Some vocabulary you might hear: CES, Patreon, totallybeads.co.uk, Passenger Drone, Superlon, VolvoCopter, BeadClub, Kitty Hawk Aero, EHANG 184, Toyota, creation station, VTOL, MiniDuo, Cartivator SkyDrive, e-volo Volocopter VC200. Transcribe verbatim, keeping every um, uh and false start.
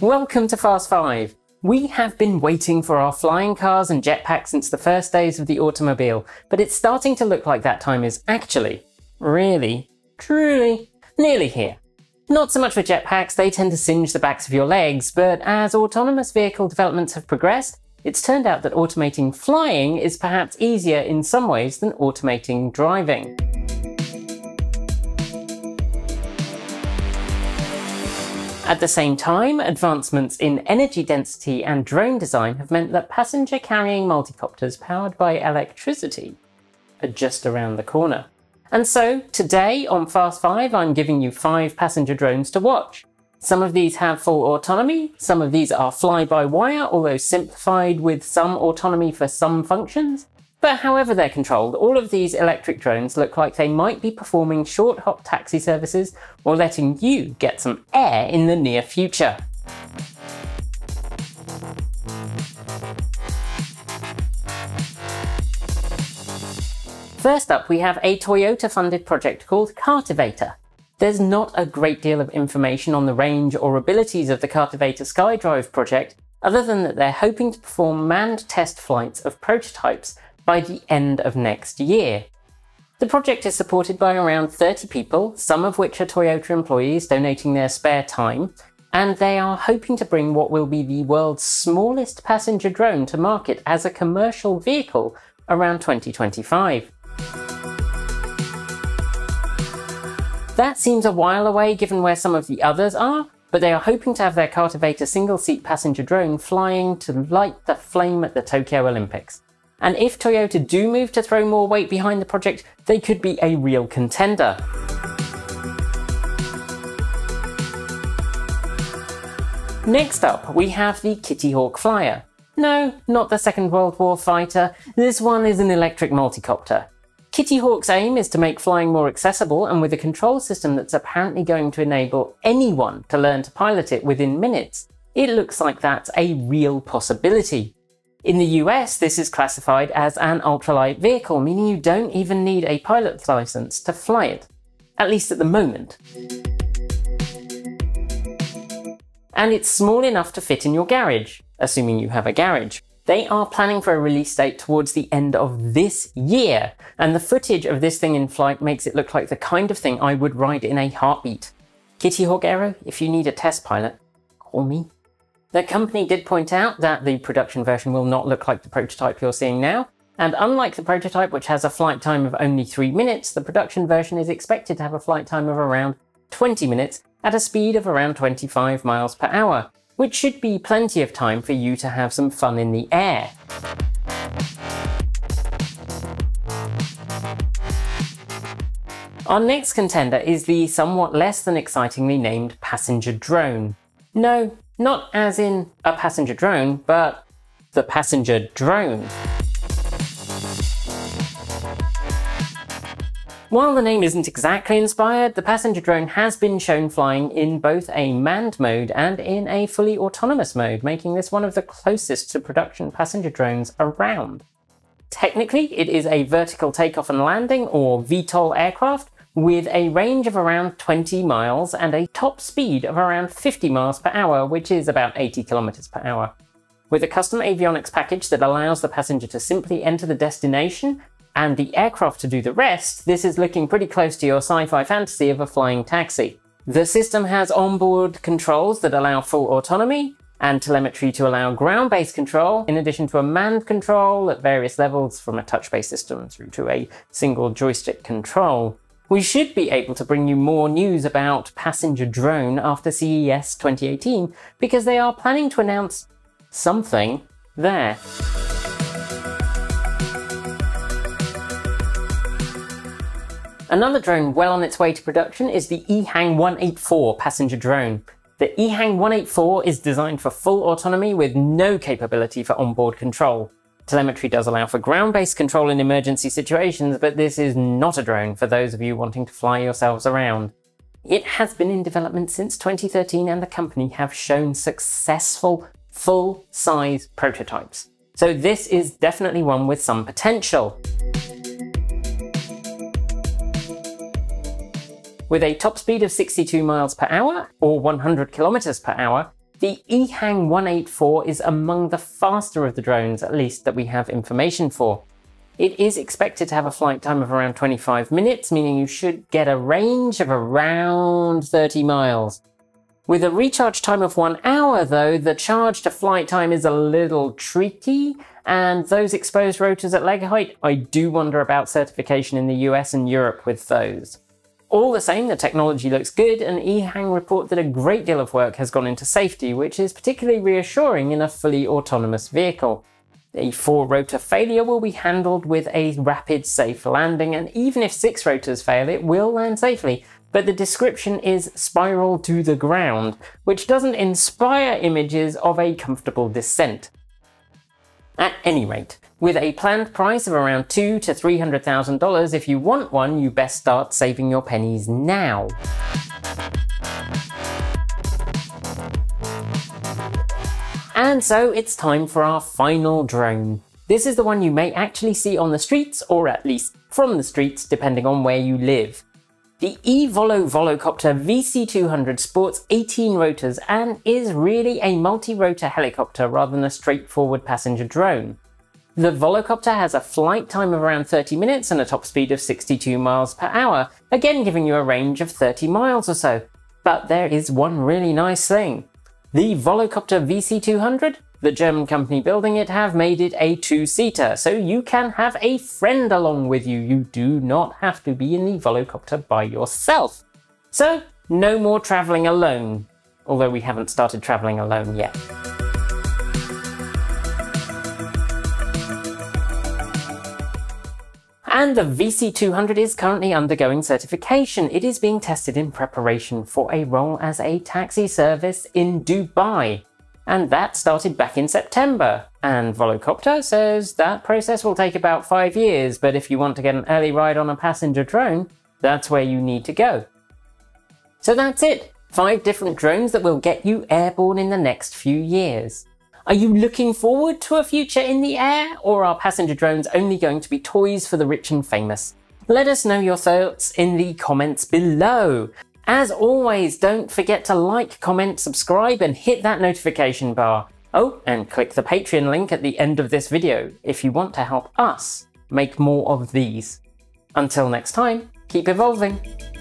Welcome to Fast Five. We have been waiting for our flying cars and jetpacks since the first days of the automobile, but it's starting to look like that time is actually, really, truly, nearly here. Not so much for jetpacks, they tend to singe the backs of your legs, but as autonomous vehicle developments have progressed, it's turned out that automating flying is perhaps easier in some ways than automating driving. At the same time, advancements in energy density and drone design have meant that passenger carrying multicopters powered by electricity are just around the corner. And so, today on Fast Five, I'm giving you five passenger drones to watch. Some of these have full autonomy, some of these are fly-by-wire, although simplified with some autonomy for some functions. But however they're controlled, all of these electric drones look like they might be performing short hop taxi services or letting you get some air in the near future. First up, we have a Toyota-funded project called Cartivator. There's not a great deal of information on the range or abilities of the Cartivator SkyDrive project, other than that they're hoping to perform manned test flights of prototypes by the end of next year. The project is supported by around thirty people, some of which are Toyota employees donating their spare time, and they are hoping to bring what will be the world's smallest passenger drone to market as a commercial vehicle around twenty twenty-five. That seems a while away given where some of the others are, but they are hoping to have their Cartivator single-seat passenger drone flying to light the flame at the Tokyo Olympics. And if Toyota do move to throw more weight behind the project, they could be a real contender. Next up, we have the Kitty Hawk Flyer. No, not the Second World War fighter, this one is an electric multicopter. Kitty Hawk's aim is to make flying more accessible, and with a control system that's apparently going to enable anyone to learn to pilot it within minutes, it looks like that's a real possibility. In the U S, this is classified as an ultralight vehicle, meaning you don't even need a pilot's license to fly it, at least at the moment. And it's small enough to fit in your garage, assuming you have a garage. They are planning for a release date towards the end of this year, and the footage of this thing in flight makes it look like the kind of thing I would ride in a heartbeat. Kitty Hawk Aero, if you need a test pilot, call me. The company did point out that the production version will not look like the prototype you're seeing now, and unlike the prototype, which has a flight time of only three minutes, the production version is expected to have a flight time of around twenty minutes at a speed of around twenty-five miles per hour. Which should be plenty of time for you to have some fun in the air. Our next contender is the somewhat less than excitingly named passenger drone. No, not as in a passenger drone, but the passenger drone. While the name isn't exactly inspired, the passenger drone has been shown flying in both a manned mode and in a fully autonomous mode, making this one of the closest to production passenger drones around. Technically, it is a vertical takeoff and landing, or V TOL aircraft, with a range of around twenty miles and a top speed of around fifty miles per hour, which is about eighty kilometers per hour. With a custom avionics package that allows the passenger to simply enter the destination and the aircraft to do the rest, this is looking pretty close to your sci-fi fantasy of a flying taxi. The system has onboard controls that allow full autonomy, and telemetry to allow ground-based control, in addition to a manned control at various levels from a touch-based system through to a single joystick control. We should be able to bring you more news about Passenger Drone after C E S twenty eighteen, because they are planning to announce something there. Another drone well on its way to production is the EHANG one eighty-four passenger drone. The EHANG one eighty-four is designed for full autonomy with no capability for onboard control. Telemetry does allow for ground-based control in emergency situations, but this is not a drone for those of you wanting to fly yourselves around. It has been in development since twenty thirteen, and the company have shown successful full-size prototypes. So this is definitely one with some potential. With a top speed of sixty-two miles per hour or one hundred kilometers per hour, the EHANG one eighty-four is among the faster of the drones, at least that we have information for. It is expected to have a flight time of around twenty-five minutes, meaning you should get a range of around thirty miles. With a recharge time of one hour though, the charge to flight time is a little tricky, and those exposed rotors at leg height, I do wonder about certification in the U S and Europe with those. All the same, the technology looks good, and EHANG report that a great deal of work has gone into safety, which is particularly reassuring in a fully autonomous vehicle. A four-rotor failure will be handled with a rapid, safe landing, and even if six rotors fail, it will land safely. But the description is spiral to the ground, which doesn't inspire images of a comfortable descent. At any rate, with a planned price of around two to three hundred thousand dollars, if you want one, you best start saving your pennies now. And so it's time for our final drone. This is the one you may actually see on the streets, or at least from the streets, depending on where you live. The e-volo Volocopter V C two hundred sports eighteen rotors and is really a multi-rotor helicopter rather than a straightforward passenger drone. The Volocopter has a flight time of around thirty minutes and a top speed of sixty-two miles per hour, again giving you a range of thirty miles or so. But there is one really nice thing. The Volocopter V C two hundred, the German company building it, have made it a two-seater, so you can have a friend along with you. You do not have to be in the Volocopter by yourself. So no more traveling alone, although we haven't started traveling alone yet. And the V C two hundred is currently undergoing certification. It is being tested in preparation for a role as a taxi service in Dubai. And that started back in September, and Volocopter says that process will take about five years, but if you want to get an early ride on a passenger drone, that's where you need to go. So that's it, five different drones that will get you airborne in the next few years. Are you looking forward to a future in the air, or are passenger drones only going to be toys for the rich and famous? Let us know your thoughts in the comments below. As always, don't forget to like, comment, subscribe, and hit that notification bar. Oh, and click the Patreon link at the end of this video if you want to help us make more of these. Until next time, keep evolving.